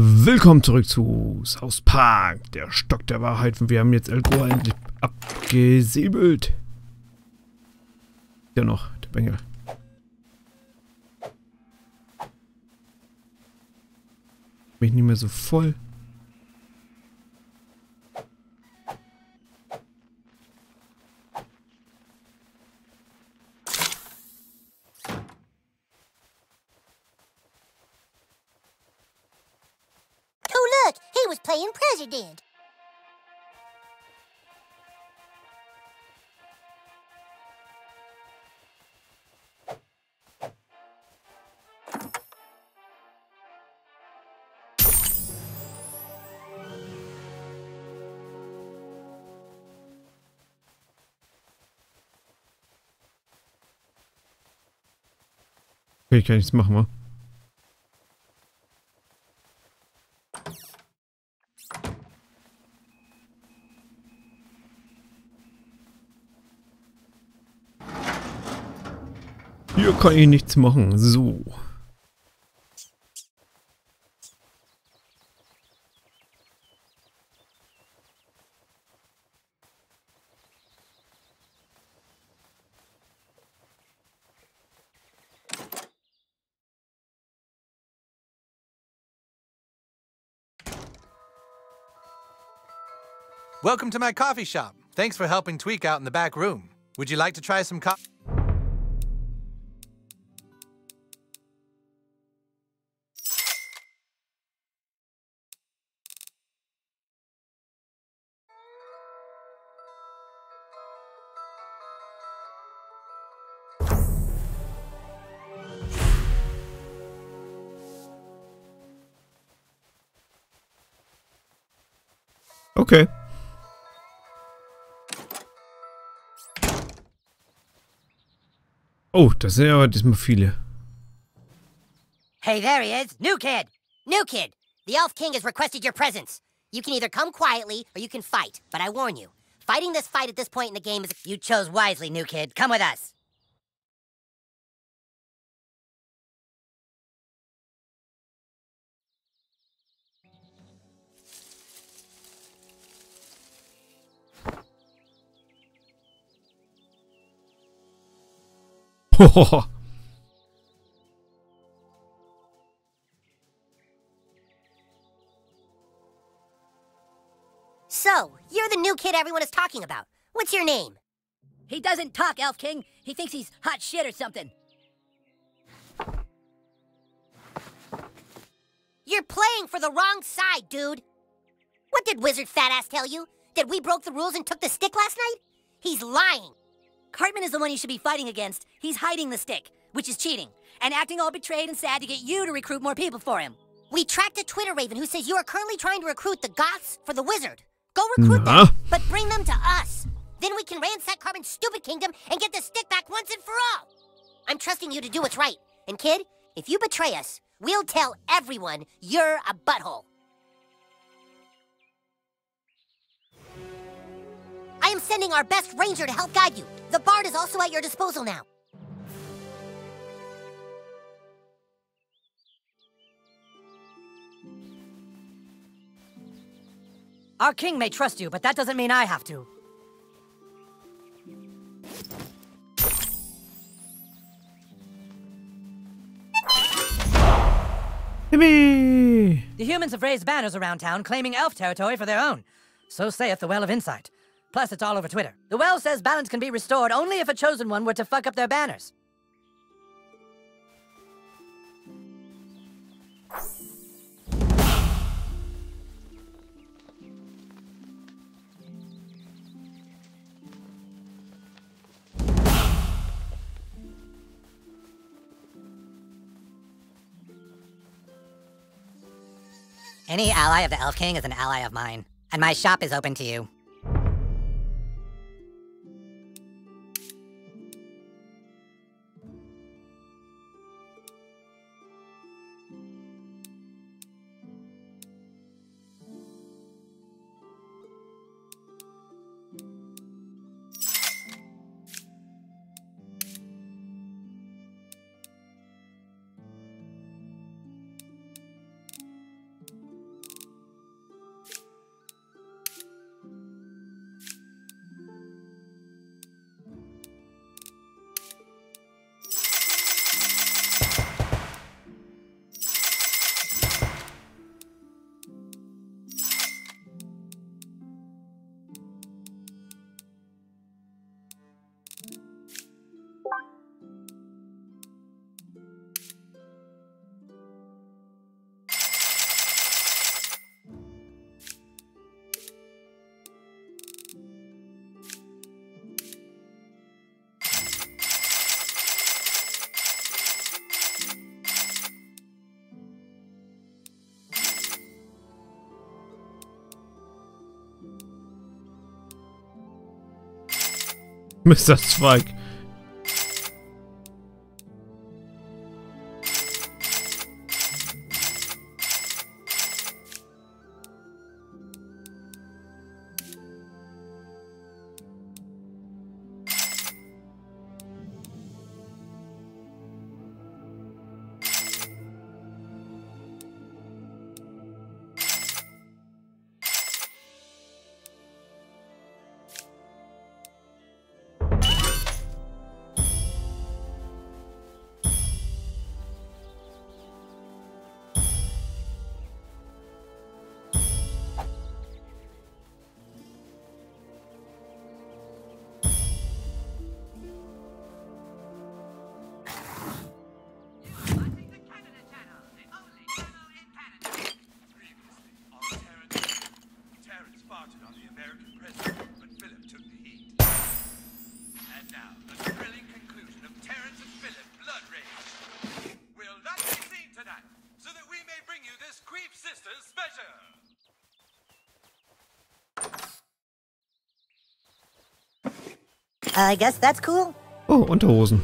Willkommen zurück zu South Park, der Stock der Wahrheit, und wir haben jetzt Al Gore endlich abgesäbelt. Ja noch, der Bengel. Bin ich nicht mehr so voll. President. Okay, ich kann nichts machen, wa? Hier kann ich nichts machen. So. Welcome to my coffee shop. Thanks for helping Tweak out in the back room. Would you like to try some coffee? Okay. Oh, das sind aber diesmal viele. Hey, there he is. New kid. New kid. The Elf King has requested your presence. You can either come quietly or you can fight, but I warn you, fighting this fight at this point in the game is... You chose wisely, new kid. Come with us. Hohoho. So, you're the new kid everyone is talking about. What's your name? He doesn't talk, Elf King. He thinks he's hot shit or something. You're playing for the wrong side, dude. What did Wizard Fatass tell you? That we broke the rules and took the stick last night? He's lying. Cartman is the one you should be fighting against. He's hiding the stick, which is cheating, and acting all betrayed and sad to get you to recruit more people for him. We tracked a Twitter Raven who says you are currently trying to recruit the Goths for the Wizard. Go recruit them, but bring them to us. Then we can ransack Cartman's stupid kingdom and get the stick back once and for all. I'm trusting you to do what's right. And kid, if you betray us, we'll tell everyone you're a butthole. I am sending our best ranger to help guide you. The bard is also at your disposal now. Our king may trust you, but that doesn't mean I have to. Timmy! The humans have raised banners around town claiming elf territory for their own. So saith the Well of Insight. Plus, it's all over Twitter. The Well says balance can be restored only if a chosen one were to fuck up their banners. Any ally of the Elf King is an ally of mine, and my shop is open to you. Mr. Spike. I guess that's cool. Oh, Unterhosen.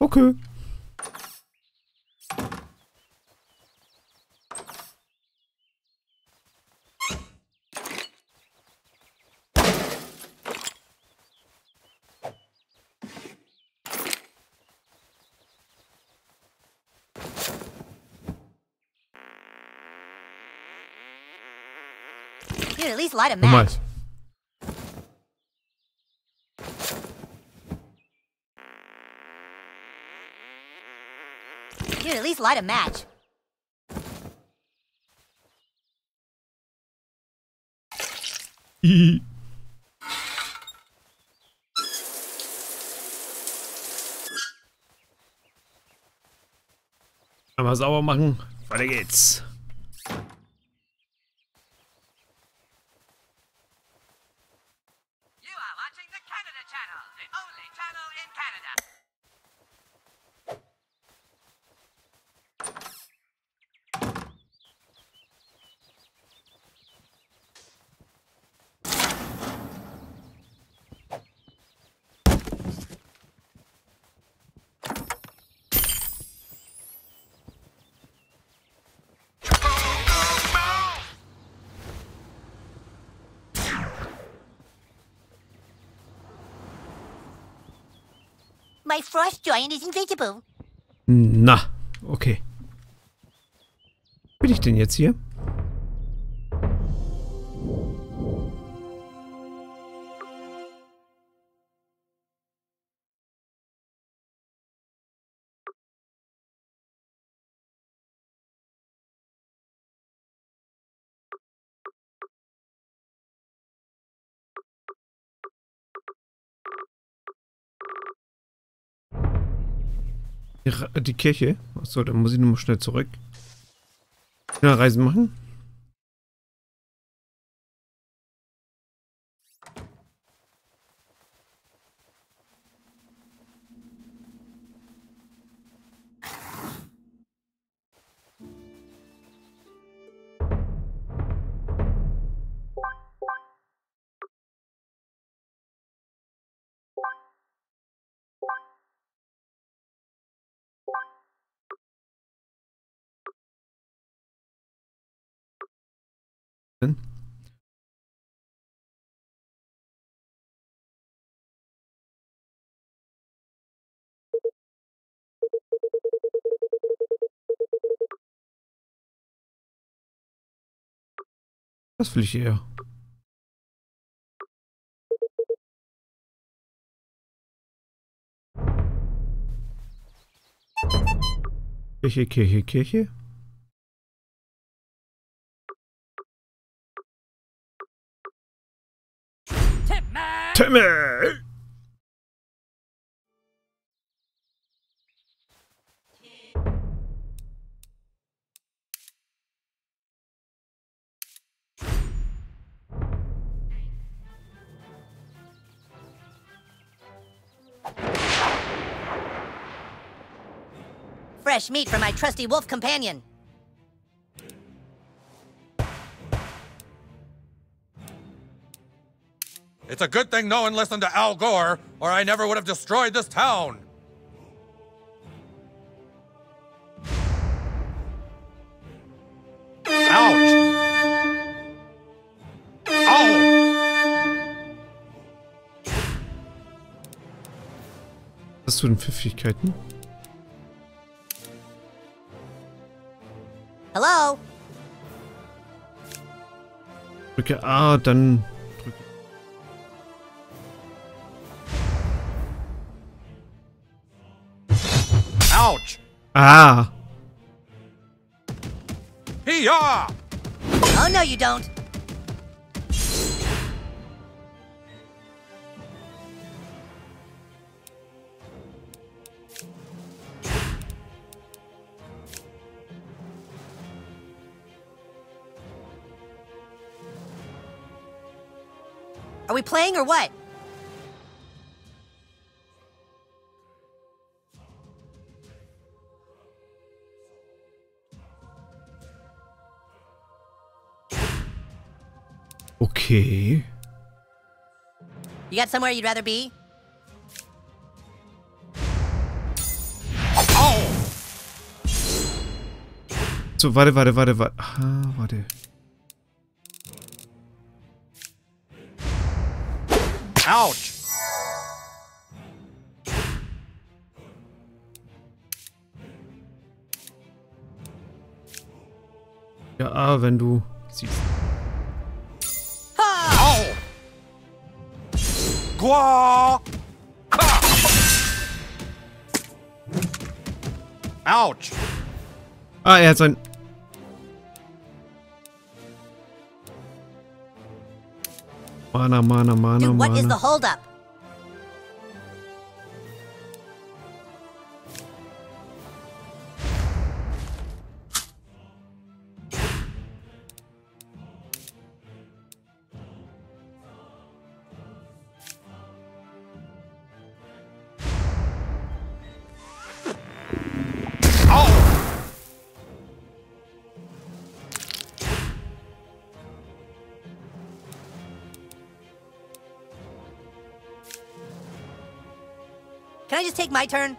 Okay. Dude, at least light a match. Light a match. Einmal sauber machen. Weiter geht's. My frost giant is invisible. Na, okay. Bin ich denn jetzt hier? Die Kirche. Achso, dann muss ich nur mal schnell zurück. Schnell Reisen machen. Das will ich eher. Kirche, Kirche, Kirche. Timmy! Fresh meat from my trusty wolf companion. It's a good thing no one listened to Al Gore, or I never would have destroyed this town. Ouch! Hast du denn Pfiffigkeiten? Hallo? Drücke A, dann drücke. Ouch! Ah! Hiya! Oh no, you don't! Are we playing or what? Okay. You got somewhere you'd rather be? Oh! So, warte. Ah, warte. Ouch! Ja, wenn du siehst. Ha! Au! Gua! Ha! Ouch! Ah, er hat sein. Mana. Dude, what is the holdup? Can I just take my turn?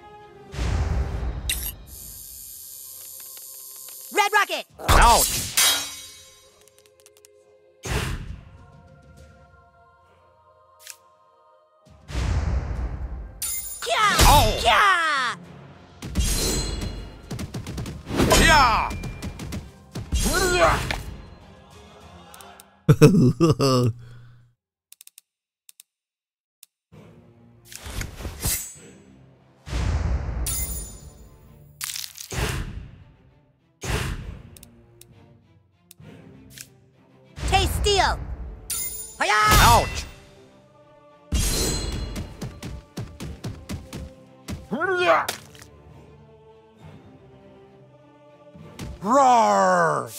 Red Rocket! Ouch! Kia! Oh. Kia! Ouch! Roar!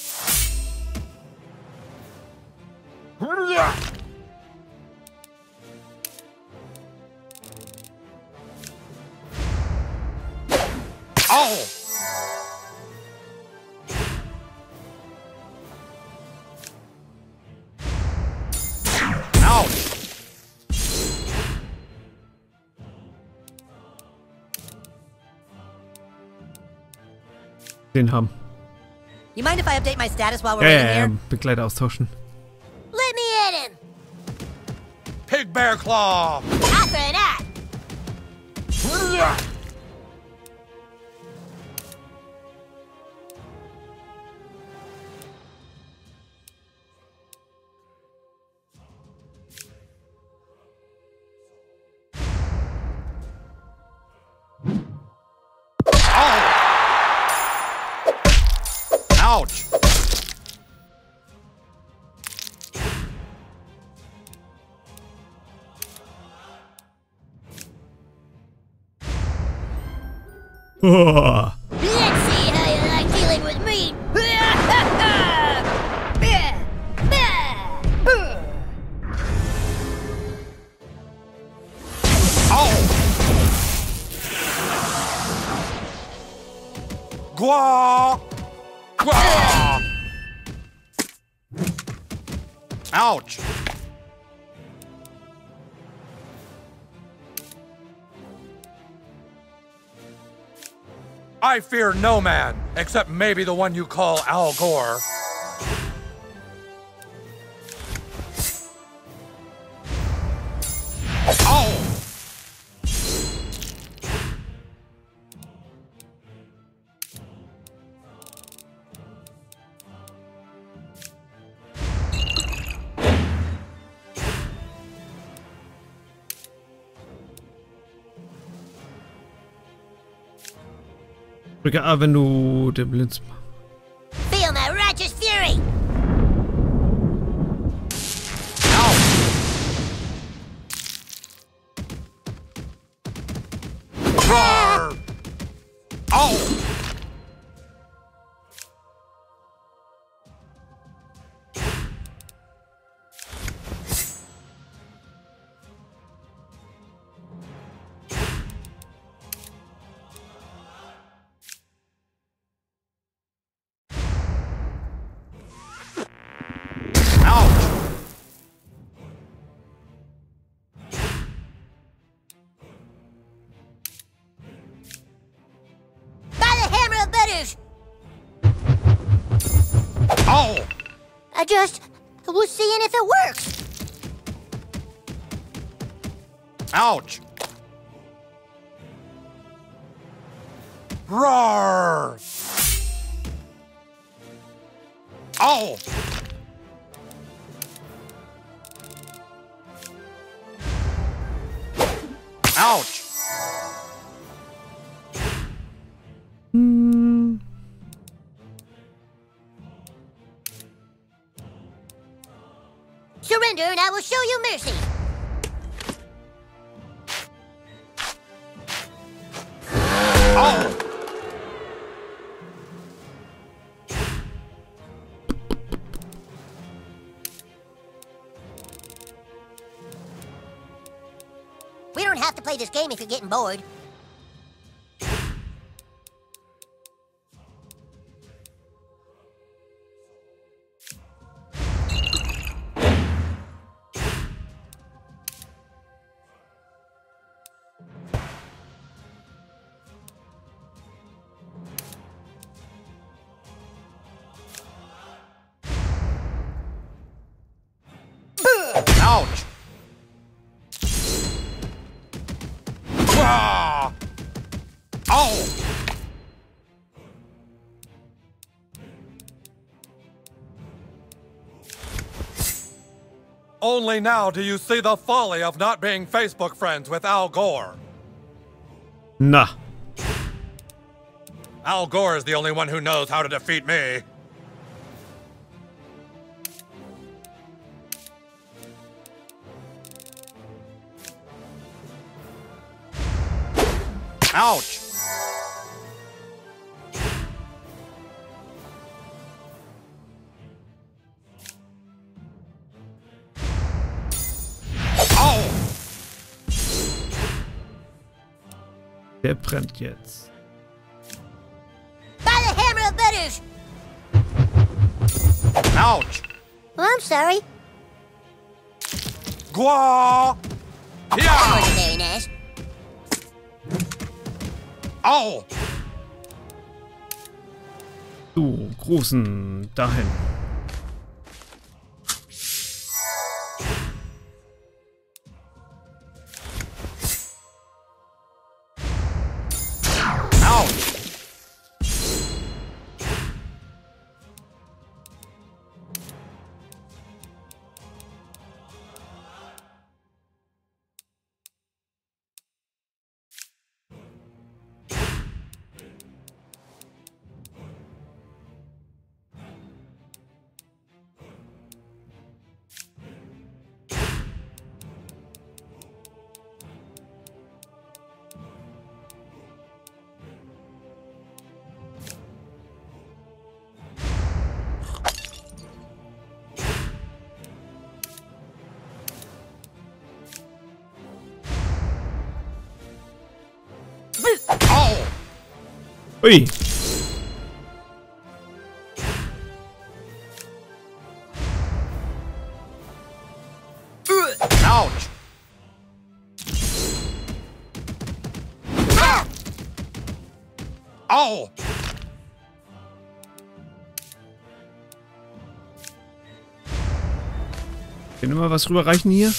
Ow! Den haben. You mind if I update my status while we're in here? Begleiter austauschen. Let me at him. Pigbear claw. Ouch! Let's see how you like dealing with me. Oh! Gwa! Gwa! Ouch! I fear no man, except maybe the one you call Al Gore. Oh! Wenn du den Blitz machst. Feel my righteous fury. Au. Ah. Au. We're seeing if it works. Ouch. Roar. Ow. Ouch. And I will show you mercy. Oh. We don't have to play this game if you're getting bored. Ouch! Wah! Ow! Only now do you see the folly of not being Facebook friends with Al Gore. Nah. Al Gore is the only one who knows how to defeat me. Ouch! Au! Der brennt jetzt. By the hammer of butters! Ouch! Well, I'm sorry. Gwa! Yeah! Very nice. Au! Du Großen, dahin. Au! Ui. Ouch. Ah. Au. Können wir mal was rüberreichen hier?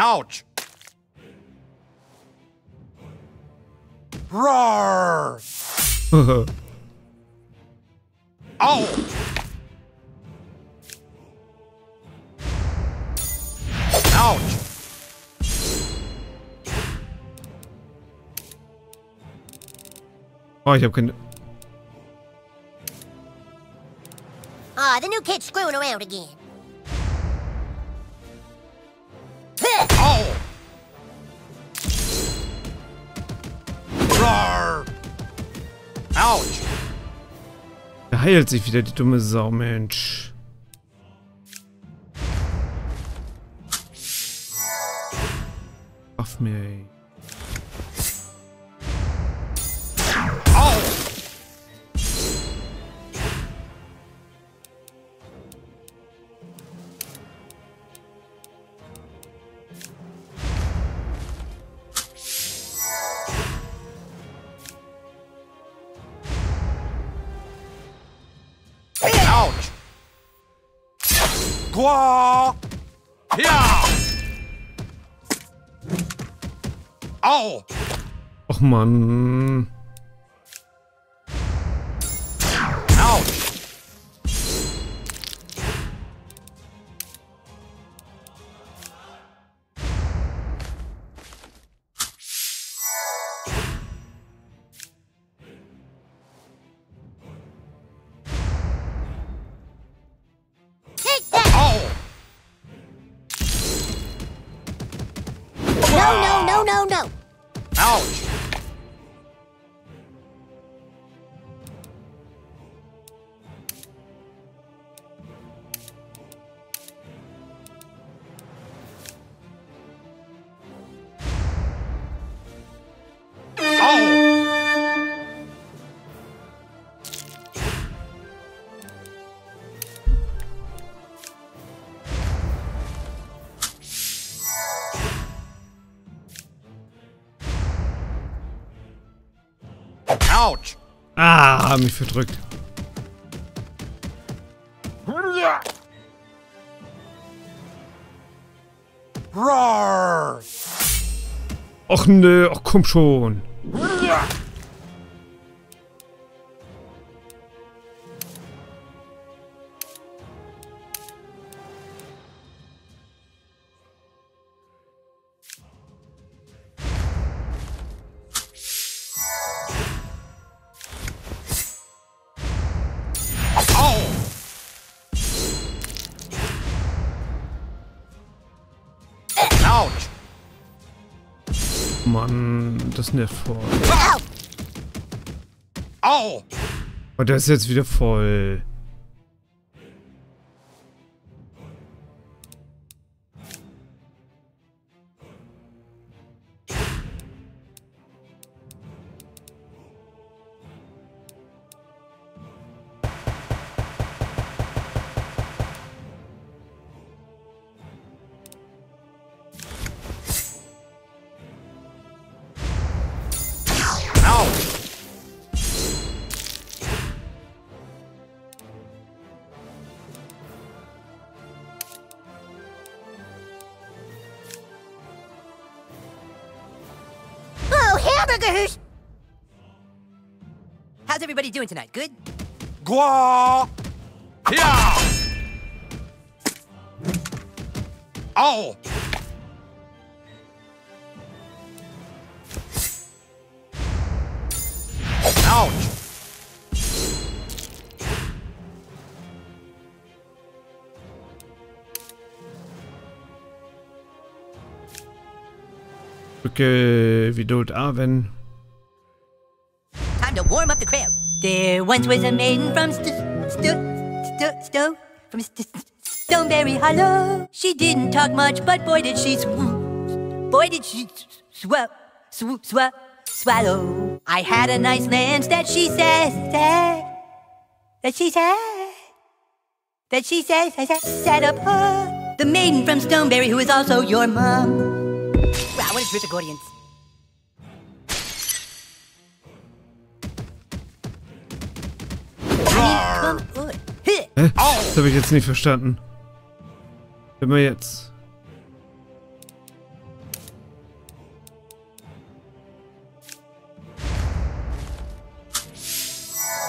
Ouch! Roar! Ow! Ouch! Oh, ich hab keine... Ah, the new kid's screwing around again. Ouch! Da heilt sich wieder die dumme Sau, Mensch. Auf mich. Au! Wow! Ja! Au! Och Mann! Au! No. Ouch. Oh. Ouch! Ah, mich verdrückt. Roar! Och nö, ach komm schon. Mann, das nervt voll. Au! Oh, der ist jetzt wieder voll. How's everybody doing tonight? Good? Gua! Yeah! Au! Autsch! Okay, we do it, Arwen. Time to warm up the crib. There once was a maiden from Stoneberry Hollow. She didn't talk much, but boy did she swallow. I had a nice lunch that she sat up her. The maiden from Stoneberry who is also your mom. Wow, what is with the Gordians? Hä? Das habe ich jetzt nicht verstanden. Wenn wir jetzt...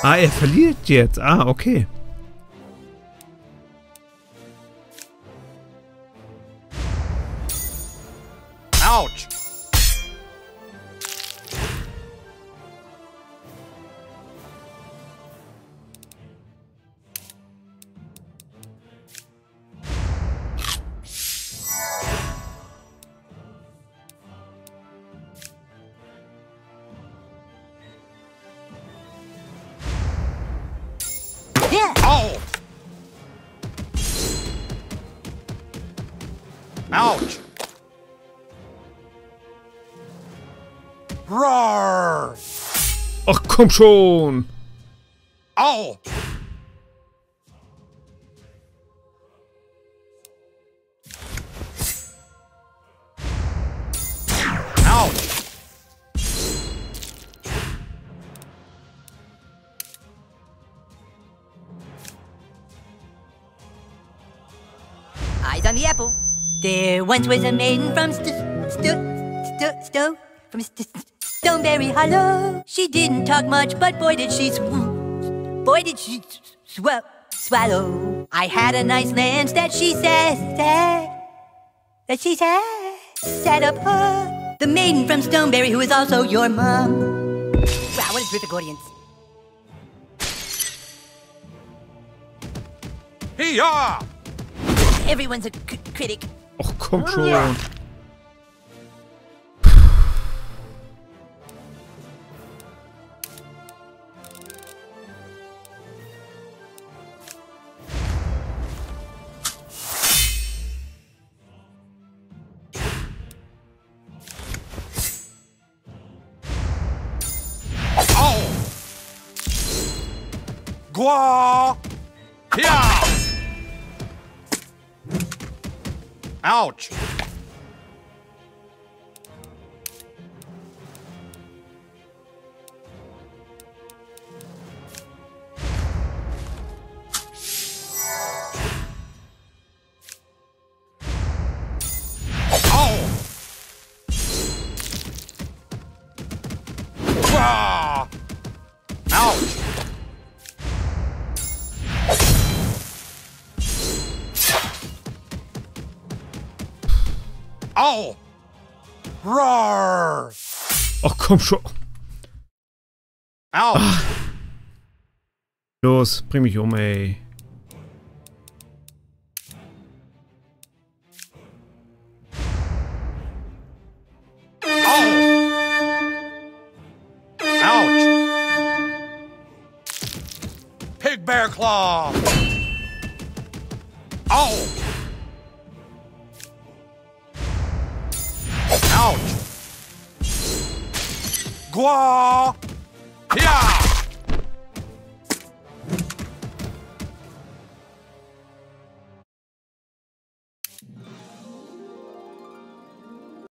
Ah, er verliert jetzt. Ah, okay. Autsch! Ouch! Roar! Ach komm schon! Au! Ouch! Eyes on the apple. There once was a maiden from Stoneberry Hollow. She didn't talk much, but boy did she swallow. I had a nice lunch that she sat up her. The maiden from Stoneberry who is also your mom. Wow, what is with the Gordians? Hee-haw! Everyone's a critic. Och, komm schon. Ja. Au! Gua! Ja! Ouch! Oh! Wah! Ouch! Au! Roar! Ach komm schon! Au! Ach. Los, bring mich um, ey! Au! Ouch! Pigbear Claw! Au! Ouch! Gua! Yeah!